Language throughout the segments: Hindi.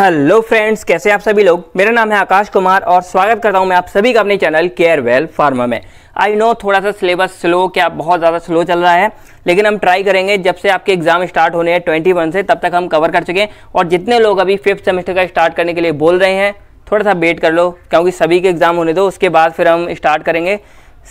हेलो फ्रेंड्स, कैसे आप सभी लोग। मेरा नाम है आकाश कुमार और स्वागत करता हूं मैं आप सभी का अपने चैनल केयर वेल फार्मा में। आई नो थोड़ा सा सिलेबस स्लो, क्या बहुत ज़्यादा स्लो चल रहा है, लेकिन हम ट्राई करेंगे जब से आपके एग्जाम स्टार्ट होने हैं 21 से तब तक हम कवर कर चुके हैं। और जितने लोग अभी 5th सेमेस्टर का स्टार्ट करने के लिए बोल रहे हैं थोड़ा सा वेट कर लो, क्योंकि सभी के एग्ज़ाम होने दो, उसके बाद फिर हम स्टार्ट करेंगे,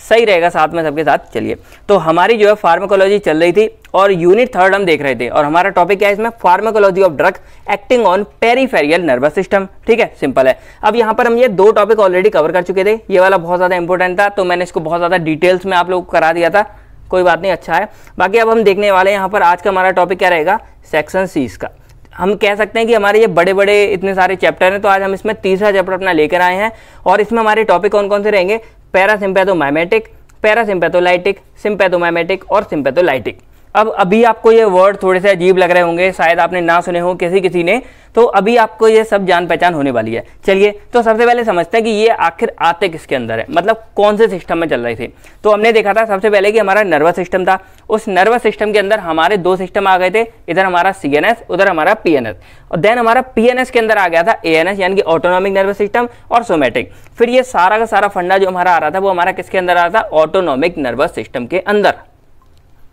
सही रहेगा साथ में सबके साथ। चलिए, तो हमारी जो है फार्माकोलॉजी चल रही थी और यूनिट 3 हम देख रहे थे और हमारा टॉपिक क्या है इसमें, pharmacology of drug acting on peripheral nervous system. ठीक है, सिंपल है। अब यहाँ पर हम ये 2 टॉपिक ऑलरेडी कवर कर चुके थे। ये वाला बहुत ज़्यादा इंपॉर्टेंट था तो मैंने इसको बहुत ज़्यादा डिटेल्स में आप लोगों को करा दिया था, कोई बात नहीं, अच्छा है। बाकी अब हम देखने वाले हैं यहाँ पर आज का हमारा टॉपिक क्या रहेगा, सेक्शन सी। इसका हम कह सकते हैं कि हमारे ये बड़े बड़े इतने सारे चैप्टर हैं तो आज हम इसमें 3रा चैप्टर अपना लेकर आए हैं और इसमें हमारे टॉपिक कौन कौन से रहेंगे, पैरासिम्पैथोमाइमेटिक, पैरासिम्पैथोलाइटिक, सिम्पैथोमाइमेटिक और सिम्पैथोलाइटिक। अब अभी आपको ये वर्ड थोड़े से अजीब लग रहे होंगे, शायद आपने ना सुने हो किसी ने, तो अभी आपको ये सब जान पहचान होने वाली है। चलिए, तो सबसे पहले समझते हैं कि ये आखिर आते किसके अंदर है, मतलब कौन से सिस्टम में चल रही थी। तो हमने देखा था सबसे पहले कि हमारा नर्वस सिस्टम था, उस नर्वस सिस्टम के अंदर हमारे 2 सिस्टम आ गए थे, इधर हमारा CNS, उधर हमारा PNS। और देन हमारा PNS के अंदर आ गया था ANS यानी कि ऑटोनॉमिक नर्वस सिस्टम और सोमेटिक। फिर ये सारा का सारा फंडा जो हमारा आ रहा था वो हमारा किसके अंदर आ रहा था, ऑटोनॉमिक नर्वस सिस्टम के अंदर।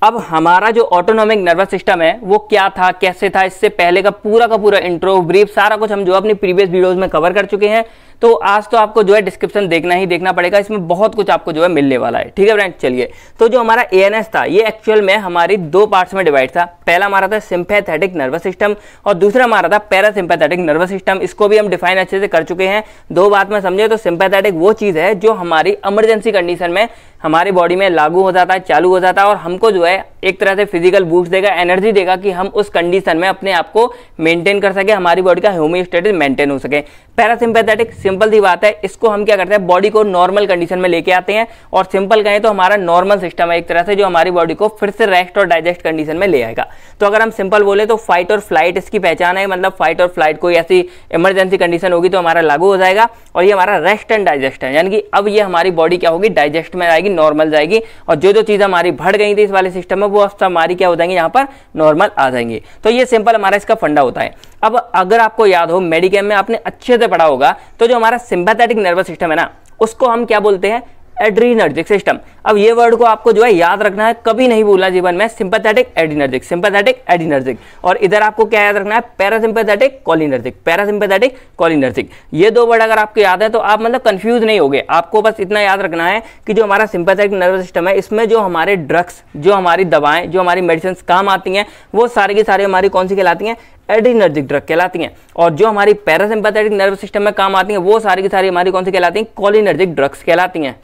अब हमारा जो ऑटोनॉमिक नर्वस सिस्टम है वो क्या था, कैसे था, इससे पहले का पूरा इंट्रो, ब्रीफ, सारा कुछ हम जो अपनी प्रीवियस वीडियोस में कवर कर चुके हैं। तो आज तो आपको जो है डिस्क्रिप्शन देखना ही देखना पड़ेगा, इसमें बहुत कुछ आपको जो है मिलने वाला है। ठीक है फ्रेंड्स, चलिए। तो जो हमारा ANS था ये एक्चुअल में हमारी 2 पार्ट्स में डिवाइड था। पहला हमारा था सिम्पैथेटिक नर्वस सिस्टम और दूसरा हमारा था पैरासिम्पैथेटिक नर्वस सिस्टम। इसको भी हम डिफाइन अच्छे से कर चुके हैं, 2 बात में समझे तो सिम्पैथेटिक वो चीज़ है जो हमारी इमरजेंसी कंडीशन में हमारी बॉडी में लागू हो जाता है, चालू हो जाता है और हमको जो है एक तरह से फिजिकल बूस्ट देगा, एनर्जी देगा कि हम उस कंडीशन में अपने आप को मेंटेन कर सके, हमारी बॉडी का होम्योस्टेटिस मेंटेन हो सके। पैरासिम्पैथेटिक सिंपल सी बात है, इसको हम क्या करते हैं, बॉडी को नॉर्मल कंडीशन में लेके आते हैं और सिंपल कहें तो हमारा नॉर्मल सिस्टम है एक तरह से, जो हमारी बॉडी को फिर से रेस्ट और डाइजेस्ट कंडीशन में ले आएगा। तो अगर हम सिंपल बोले तो फाइट और फ्लाइट इसकी पहचान है, मतलब फाइट और फ्लाइट कोई ऐसी इमरजेंसी कंडीशन होगी तो हमारा लागू हो जाएगा और ये हमारा रेस्ट एंड डाइजेस्ट है, यानी कि अब ये हमारी बॉडी क्या होगी, डाइजेस्ट में आएगी, नॉर्मल जाएगी और जो जो चीज़ हमारी भड़ गई थी इस वाले सिस्टम में वो अब हमारी क्या हो जाएंगी, यहाँ पर नॉर्मल आ जाएंगी। तो ये सिंपल हमारा इसका फंडा होता है। अब अगर आपको याद हो, मेडिकेम में आपने अच्छे से पढ़ा होगा, तो जो हमारा सिम्पैथेटिक नर्वस सिस्टम है ना, उसको हम क्या बोलते हैं, एड्रीनर्जिक सिस्टम। अब ये वर्ड को आपको जो है याद रखना है, कभी नहीं भूलना जीवन में, सिंपैथेटिक एड्रीनर्जिक, सिंपैथेटिक एड्रीनर्जिक। और इधर आपको क्या याद रखना है, पैरासिंपैथेटिक कोलिनर्जिक, पैरासिंपैथेटिक कोलिनर्जिक। ये 2 वर्ड अगर आपको याद है तो आप मतलब कंफ्यूज नहीं होगे। आपको बस इतना याद रखना है कि जो हमारा सिंपैथेटिक नर्वस सिस्टम है इसमें जो हमारे ड्रग्स, जो हमारी दवाएं, जो हमारी मेडिसिन काम आती हैं वो सारे की सारी हमारी कौन सी कहलाती हैं, एड्रीनर्जिक ड्रग कहलाती हैं। और जो हमारी पैरासिंपैथेटिक नर्वस सिस्टम में काम आती हैं वो सारी की सारी हमारी कौन सी कहलाती हैं, कोलिनर्जिक ड्रग्स कहलाती हैं।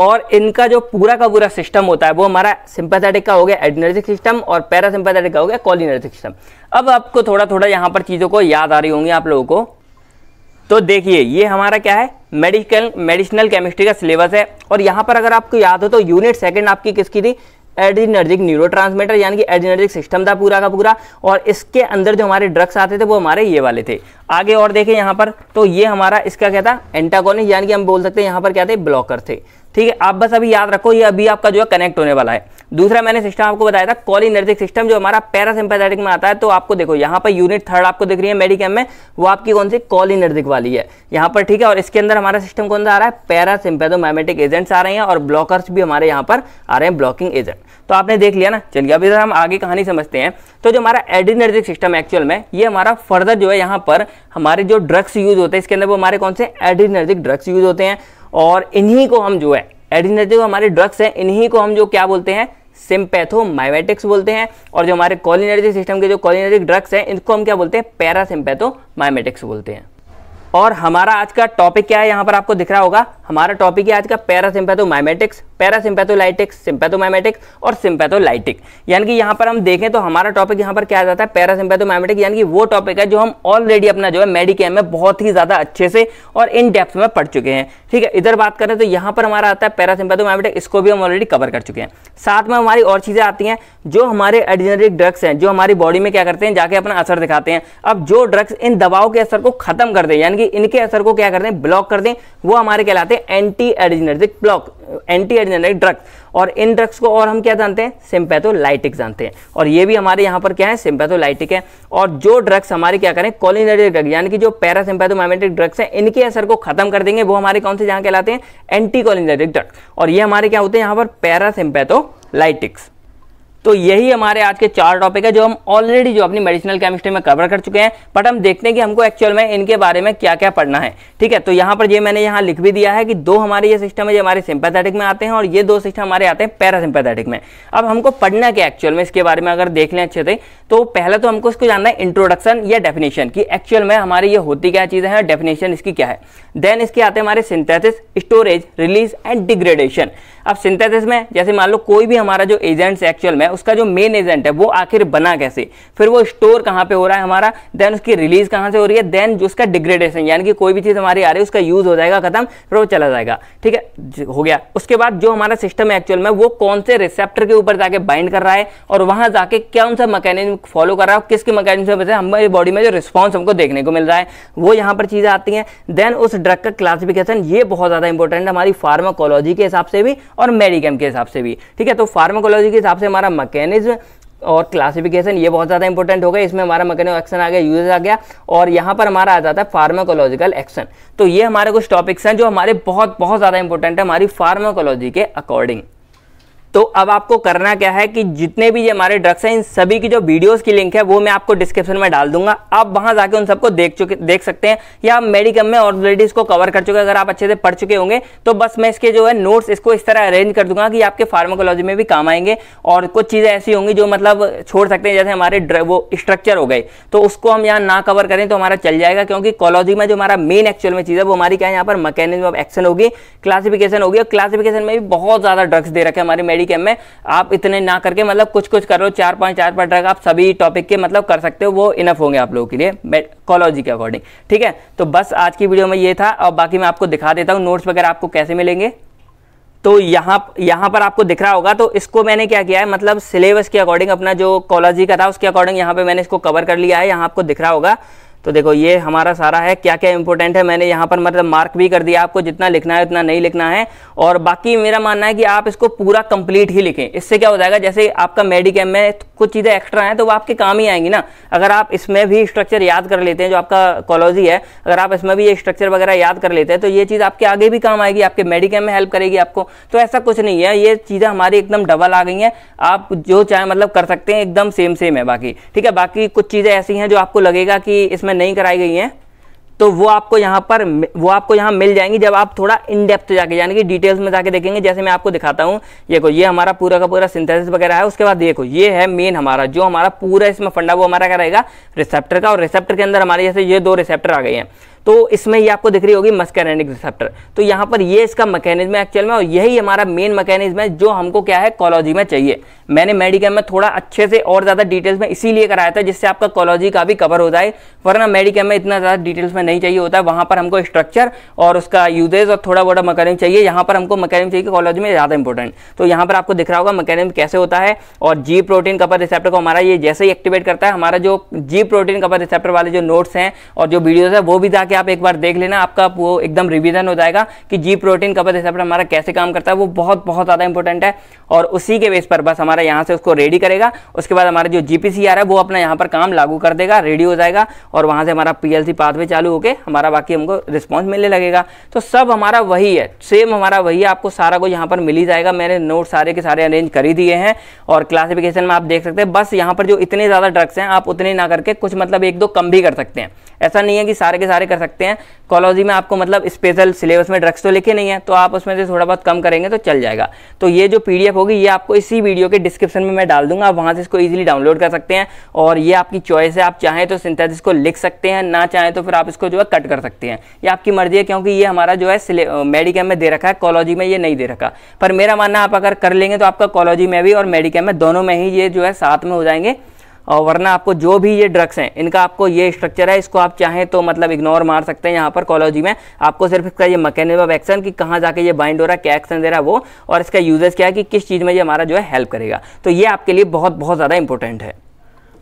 और इनका जो पूरा का पूरा सिस्टम होता है वो हमारा सिंपैथेटिक का हो गया एड्रीनर्जिक सिस्टम और पैरासिम्पैथेटिक का हो गया कोलिनर्जिक सिस्टम। अब आपको थोड़ा थोड़ा यहाँ पर चीज़ों को याद आ रही होंगी आप लोगों को। तो देखिए, ये हमारा क्या है, मेडिसिनल केमिस्ट्री का सिलेबस है और यहाँ पर अगर आपको याद हो तो यूनिट 2 आपकी किसकी थी, एड्रीनर्जिक न्यूरोट्रांसमीटर यानी कि एड्रीनर्जिक सिस्टम था पूरा का पूरा। और इसके अंदर जो हमारे ड्रग्स आते थे वो हमारे ये वाले थे। आगे और देखें यहाँ पर, तो ये हमारा इसका क्या था, एंटागोनिस्ट यानी कि हम बोल सकते हैं यहाँ पर क्या थे, ब्लॉकर थे। ठीक है, आप बस अभी याद रखो, ये अभी आपका जो है कनेक्ट होने वाला है। दूसरा मैंने सिस्टम आपको बताया था कोलिनर्जिक सिस्टम, जो हमारा पैरासिम्पैथेटिक में आता है। तो आपको देखो यहाँ पर यूनिट 3 आपको दिख रही है मेडिकेम में, वो आपकी कौन सी, कोलिनर्जिक वाली है यहाँ पर। ठीक है, और इसके अंदर हमारा सिस्टम कौन सा आ रहा है, पैरासिम्पैथोमाइमेटिक एजेंट्स आ रहे हैं और ब्लॉकर्स भी हमारे यहाँ पर आ रहे हैं, ब्लॉकिंग एजेंट। तो आपने देख लिया ना। चलिए, अब इधर हम आगे कहानी समझते हैं। तो जो हमारा एड्रीनर्जिक सिस्टम एक्चुअल में ये हमारा फर्दर जो है यहाँ पर हमारे जो ड्रग्स यूज होते हैं इसके अंदर वो हमारे कौन से, एड्रीनर्जिक ड्रग्स यूज होते हैं। और इन्हीं को हम जो है एड्रीनर्जिक हमारे ड्रग्स हैं, इन्हीं को हम जो क्या बोलते हैं, सिम्पैथोमाइमेटिक्स बोलते हैं। और जो हमारे कोलिनर्जिक सिस्टम के जो कोलिनर्जिक ड्रग्स हैं इनको हम क्या बोलते हैं, पैरासिम्पैथोमाइमेटिक्स बोलते हैं। और हमारा आज का टॉपिक क्या है, यहाँ पर आपको दिख रहा होगा, हमारा टॉपिक है आज का पैरासिम्पैथोमाइमेटिक्स, पैरासिम्पैथोलाइटिक्स, सिम्पैथोमाइमेटिक्स और सिम्पैथोलाइटिक। यानी कि यहाँ पर हम देखें तो हमारा टॉपिक यहाँ पर क्या आ जाता है, पैरासिम्पैथोमाइमेटिक, यानी कि वो टॉपिक है जो हम ऑलरेडी अपना जो है मेडिकेम में बहुत ही ज़्यादा अच्छे से और इन डेप्थ में पढ़ चुके हैं। ठीक है, इधर बात करें तो यहाँ पर हमारा आता है पैरासिम्पैथोमाइमेटिक, इसको भी हम ऑलरेडी कवर कर चुके हैं। साथ में हमारी और चीज़ें आती हैं जो हमारे एड्रीनर्जिक ड्रग्स हैं, जो हमारी बॉडी में क्या करते हैं, जाके अपना असर दिखाते हैं। अब जो ड्रग्स इन दवाओं के असर को खत्म कर दें, यानी कि इनके असर को क्या कर दें, ब्लॉक कर दें, वो हमारे कहलाते हैं हैं एंटी एड्रेनर्जिक ड्रग्स, और इन ड्रग्स को और हम क्या जानते हैं, सिम्पैथोलाइटिक जानते हैं, और ये भी हमारे यहाँ पर क्या है, सिम्पैथोलाइटिक है। और जो ड्रग्स हमारे क्या करें, कोलिनर्जिक ड्रग्स यानी कि जो पैरासिम्पैथोमाइमेटिक ड्रग्स हैं, इनके असर को खत्म कर देंगे, वो हमारे कौन से यहाँ कहलाते हैं, एंटी कोलिनर्जिक ड्रग्स, और ये हमारे क्या होते हैं यहाँ पर, पैरासिम्पैथोलाइटिक्स। तो यही हमारे आज के चार टॉपिक है जो हम ऑलरेडी जो अपनी मेडिसिनल केमिस्ट्री में कवर कर चुके हैं, बट हम देखते हैं कि हमको एक्चुअल में इनके बारे में क्या क्या पढ़ना है। ठीक है, तो यहाँ पर ये मैंने यहाँ लिख भी दिया है कि दो हमारे ये सिस्टम है, ये हमारे सिंपैथेटिक में आते हैं, और ये दो सिस्टम हमारे आते हैं पैरासिम्पैथेटिक में। अब हमको पढ़ना क्या एक्चुअल में, इसके बारे में अगर देख लें अच्छे से, तो पहले तो हमको इसको जानना है इंट्रोडक्शन या डेफिनेशन कि एक्चुअल में हमारे ये होती क्या चीज़ें हैं, डेफिनेशन इसकी क्या है। देन इसके आते हैं हमारे synthesis, storage, release and degradation. अब सिंथेसिस में जैसे मान लो कोई भी हमारा जो एजेंट्स एक्चुअल में उसका जो मेन एजेंट है वो आखिर बना कैसे, फिर वो स्टोर कहां पे हो रहा है हमारा, देन उसकी रिलीज कहां से हो रही है, देन जो उसका डिग्रेडेशन यानी कि कोई भी चीज हमारी आ रही है उसका यूज हो जाएगा, खत्म, फिर वो चला जाएगा। ठीक है, हो गया। उसके बाद जो हमारा सिस्टम है एक्चुअल में वो कौन से रिसेप्टर के ऊपर जाके बाइंड कर रहा है और वहां जाके कौन सा मैकेनिज्म फॉलो कर रहा है, किसके मैकेनिज्म से हमारी बॉडी में जो रिस्पॉन्स हमको देखने को मिल रहा है, वो यहाँ पर चीजें आती हैं। देन उस ड्रग का क्लासिफिकेशन, ये बहुत ज्यादा इंपॉर्टेंट है हमारी फार्माकोलॉजी के हिसाब से भी और मेडिकेम के हिसाब से भी। ठीक है, तो फार्माकोलॉजी के हिसाब से हमारा मैकेनिज्म और क्लासिफिकेशन ये बहुत ज़्यादा इंपॉर्टेंट हो गया, इसमें हमारा मैकेनिज्म एक्शन आ गया, यूजेस आ गया, और यहाँ पर हमारा आ जाता है फार्माकोलॉजिकल एक्शन। तो ये हमारे कुछ टॉपिक्स हैं जो हमारे बहुत ज़्यादा इंपॉर्टेंट है हमारी फार्माकोलॉजी के अकॉर्डिंग। तो अब आपको करना क्या है कि जितने भी ये हमारे ड्रग्स हैं इन सभी की जो वीडियोस की लिंक है वो मैं आपको डिस्क्रिप्शन में डाल दूंगा, आप वहां जाके उन सबको देख सकते हैं, या आप मेडिकम में ऑलरेडी इसको कवर कर चुके हैं, अगर आप अच्छे से पढ़ चुके होंगे तो बस मैं इसके जो है नोट्स इसको इस तरह अरेंज कर दूंगा कि आपके फार्माकोलॉजी में भी काम आएंगे, और कुछ चीज़ें ऐसी होंगी जो मतलब छोड़ सकते हैं, जैसे हमारे वो स्ट्रक्चर हो गए तो उसको हम यहाँ ना कवर करें तो हमारा चल जाएगा, क्योंकि कोलॉजी में जो हमारा मेन एक्चुअल में चीज़ है वो हमारी क्या है, यहाँ पर मैकेनिज्म ऑफ एक्शन होगी, क्लासिफिकेशन होगी, और क्लासिफिकेशन में भी बहुत ज़्यादा ड्रग्स दे रखे हमारे मेडिकम में, आप इतने ना करके मतलब कुछ कर लो, चार पांच ड्रग आप सभी टॉपिक के मतलब कर सकते हो, वो इनफ होंगे आप लोगों के लिए कोलॉजी के अकॉर्डिंग। ठीक है, तो बस आज की वीडियो में ये था, और बाकी मैं आपको दिखा देता हूँ नोट्स वगैरह आपको कैसे मिलेंगे। तो यहाँ पर आपको दिख रहा होगा, तो इसको मैंने क्या किया है, मतलब सिलेबस के अकॉर्डिंग अपना जो कोलॉजी का था उसके अकॉर्डिंग यहाँ पर मैंने इसको कवर कर लिया है, यहाँ आपको दिख रहा होगा। तो देखो ये हमारा सारा है, क्या क्या इंपॉर्टेंट है मैंने यहाँ पर मतलब मार्क भी कर दिया, आपको जितना लिखना है उतना नहीं लिखना है, और बाकी मेरा मानना है कि आप इसको पूरा कंप्लीट ही लिखें। इससे क्या हो जाएगा, जैसे आपका मेडिकेम में कुछ चीज़ें एक्स्ट्रा हैं तो वो आपके काम ही आएंगी ना, अगर आप इसमें भी स्ट्रक्चर याद कर लेते हैं, जो आपका कोलॉजी है अगर आप इसमें भी ये स्ट्रक्चर वगैरह याद कर लेते हैं तो ये चीज़ आपके आगे भी काम आएगी, आपके मेडिकेम में हेल्प करेगी आपको। तो ऐसा कुछ नहीं है, ये चीज़ें हमारी एकदम डबल आ गई हैं, आप जो चाहे मतलब कर सकते हैं, एकदम सेम है बाकी। ठीक है, बाकी कुछ चीज़ें ऐसी हैं जो आपको लगेगा कि इसमें नहीं कराई गई हैं तो वो आपको यहाँ मिल जाएंगी जब आप थोड़ा इनडेप्थ जाके यानी कि डिटेल्स में जाके देखेंगे। जैसे मैं आपको दिखाता हूँ, देखो ये हमारा पूरा का पूरा सिंथेसिस वगैरह है, उसके बाद देखो ये है मेन हमारा जो हमारा पूरा इसमें फंडा वो हमारा क्या रहेगा, रिसेप्टर का, और रिसेप्टर के अंदर हमारे जैसे ये दो रिसेप्टर आ गए हैं, तो इसमें ये आपको दिख रही होगी मस्कैरिनिक रिसेप्टर, तो यहाँ पर ये इसका मैकेनिज्म है एक्चुअल में, और यही हमारा मेन मैकेनिज्म है जो हमको क्या है कोलॉजी में चाहिए। मैंने मेडिकेम में थोड़ा अच्छे से और ज़्यादा डिटेल्स में इसीलिए कराया था जिससे आपका कोलॉजी का भी कवर हो जाए, वरना मेडिकेम में इतना ज़्यादा डिटेल्स में नहीं चाहिए होता, वहाँ पर हमको स्ट्रक्चर और उसका यूजेज और थोड़ा बड़ा मैकेनिज्म चाहिए, यहाँ पर हमको मैकेनिज्म चाहिए कोलॉजी में ज़्यादा इंपॉर्टेंट। तो यहाँ पर आपको दिख रहा होगा मैकेनिज्म कैसे होता है, और जी प्रोटीन कपल रिसेप्टर को हमारा ये जैसे ही एक्टिवेट करता है, हमारा जो जी प्रोटीन कपल रिसेप्टर वाले जो नोट्स हैं और जो वीडियोज़ है वो भी जाके आप एक बार देख लेना, आपका वो एकदम रिवीजन हो जाएगा कि जी प्रोटीन कपल रिसेप्टर हमारा कैसे काम करता है, वो बहुत ज़्यादा इंपॉर्टेंट है, और उसी के बेस पर बस हमारा यहाँ से उसको रेडी करेगा। उसके बाद हमारा जो जीपीसीआर है वो अपना यहाँ पर काम लागू कर देगा, रेडी हो जाएगा, और वहाँ से हमारा पीएलसी पाथवे चालू होकर हमारा बाकी हमको रिस्पॉन्स मिलने लगेगा। तो सब हमारा वही है, सेम हमारा वही है, आपको सारा कुछ यहाँ पर मिल ही जाएगा, मैंने नोट सारे के सारे अरेंज कर ही दिए हैं, और क्लासिफिकेशन में आप देख सकते हैं। बस यहाँ पर जो इतने ज़्यादा ड्रग्स हैं आप उतने ना करके कुछ मतलब एक दो कम भी कर सकते हैं, ऐसा नहीं है कि सारे के सारे कर सकते हैं। कोलॉजी में आपको मतलब स्पेशल सिलेबस में ड्रग्स तो लिखे नहीं है, तो आप उसमें से थोड़ा बहुत कम करेंगे तो चल जाएगा। तो ये जो पीडीएफ होगी ये आपको इसी वीडियो के डिस्क्रिप्शन में मैं डाल दूंगा, आप वहाँ से इसको इजीली डाउनलोड कर सकते हैं, और ये आपकी चॉइस है, आप चाहें तो सिंथेसिस को लिख सकते हैं, ना चाहें तो फिर आप इसको जो है कट कर सकते हैं, ये आपकी मर्जी है, क्योंकि ये हमारा जो है मेडिकेम में दे रखा है, कोलॉजी में ये नहीं दे रखा। पर मेरा मानना आप अगर कर लेंगे तो आपका कोलॉजी में भी और मेडिकेम में दोनों में ही ये जो है साथ में हो जाएंगे, और वरना आपको जो भी ये ड्रग्स हैं इनका आपको ये स्ट्रक्चर है, इसको आप चाहें तो मतलब इग्नोर मार सकते हैं। यहाँ पर कोलॉजी में आपको सिर्फ इसका ये मैकेनिज्म ऑफ एक्शन कि कहाँ जाके ये बाइंड हो रहा है, क्या एक्शन दे रहा है वो, और इसका यूजेस क्या है कि किस चीज़ में ये हमारा जो है हेल्प करेगा। तो ये आपके लिए बहुत ज़्यादा इंपॉर्टेंट है।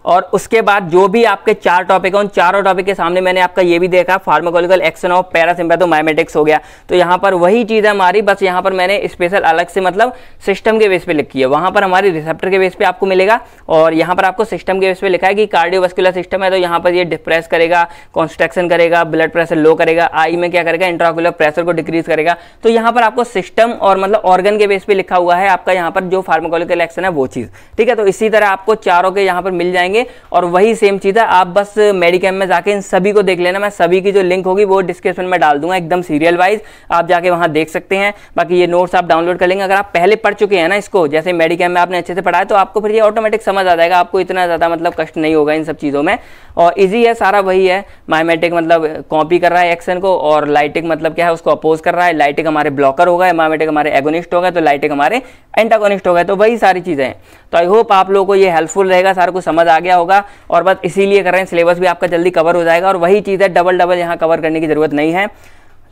और उसके बाद जो भी आपके चार टॉपिक हैं उन चारों टॉपिक के सामने मैंने आपका ये भी देखा फार्माकोलॉजिकल एक्शन ऑफ पैरासिम्पैथोमाइमेटिक्स हो गया। तो यहाँ पर वही चीज़ है हमारी, बस यहाँ पर मैंने स्पेशल अलग से मतलब सिस्टम के बेस पे लिखी है। वहाँ पर हमारी रिसेप्टर के बेस पे आपको मिलेगा और यहाँ पर आपको सिस्टम के बेस पे लिखा है कि कार्डियोवैस्कुलर सिस्टम है तो यहाँ पर ये डिप्रेस करेगा, कॉन्स्ट्रक्शन करेगा, ब्लड प्रेशर लो करेगा, आई में क्या करेगा इंट्राकुलर प्रेशर को डिक्रीज करेगा। तो यहाँ पर आपको सिस्टम और मतलब ऑर्गन के बेस पे लिखा हुआ है आपका यहाँ पर जो फार्माकोलॉजिकल एक्शन है वो चीज़, ठीक है। तो इसी तरह आपको चारों के यहाँ पर मिल जाएंगे और वही सेम चीज है। आप बस मेडिकैम में जाके इन सभी को देख लेना, मैं सभी की जो लिंक होगी वो डिस्क्रिप्शन में डाल दूंगा एकदम सीरियल वाइज, आप जाके वहां देख सकते हैं। बाकी ये नोट्स आप डाउनलोड कर लेंगे, अगर आप पहले पढ़ चुके हैं ना इसको, जैसे मेडिकैम में आपने अच्छे से पढ़ा है तो आपको फिर ये ऑटोमेटिक समझ आ जाएगा, आपको इतना ज्यादा मतलब कष्ट नहीं होगा इन सब चीजों में और ईजी है, सारा वही है। माइमेटिक मतलब कॉपी कर रहा है एक्शन को और लाइटिक मतलब क्या है उसको अपोज कर रहा है। लाइटिक हमारे ब्लॉकर हो गए, माइमेटिक हमारे एगोनिस्ट हो गए, तो लाइटिक हमारे एंटागोनिस्ट हो गए। तो वही सारी चीजें हैं। तो आई होप आप लोगों को ये हेल्पफुल रहेगा, सारा कुछ समझ आ गया होगा और बस इसीलिए कर रहे हैं, सिलेबस भी आपका जल्दी कवर हो जाएगा और वही चीज़ है, डबल डबल यहाँ कवर करने की जरूरत नहीं है।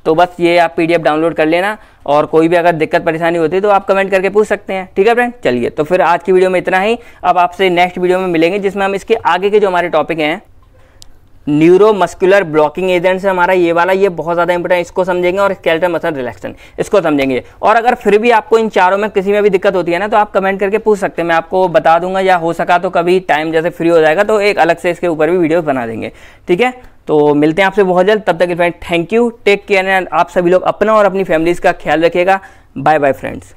तो बस ये आप पीडीएफ डाउनलोड कर लेना और कोई भी अगर दिक्कत परेशानी होती है तो आप कमेंट करके पूछ सकते हैं, ठीक है फ्रेंड। चलिए तो फिर आज की वीडियो में इतना ही, अब आपसे नेक्स्ट वीडियो में मिलेंगे जिसमें हम इसके आगे के जो हमारे टॉपिक हैं न्यूरोमस्कुलर ब्लॉकिंग एजेंट्स हमारा ये वाला, ये बहुत ज़्यादा इंपॉर्टेंट, इसको समझेंगे और स्केलेटल मसल रिलैक्सेशन इसको समझेंगे। और अगर फिर भी आपको इन चारों में किसी में भी दिक्कत होती है ना तो आप कमेंट करके पूछ सकते हैं, मैं आपको बता दूंगा या हो सका तो कभी टाइम जैसे फ्री हो जाएगा तो एक अलग से इसके ऊपर भी वीडियो बना देंगे, ठीक है। तो मिलते हैं आपसे बहुत जल्द, तब तक friend thank you, take care and आप सभी लोग अपना और अपनी फैमिलीज़ का ख्याल रखिएगा। Bye bye friends.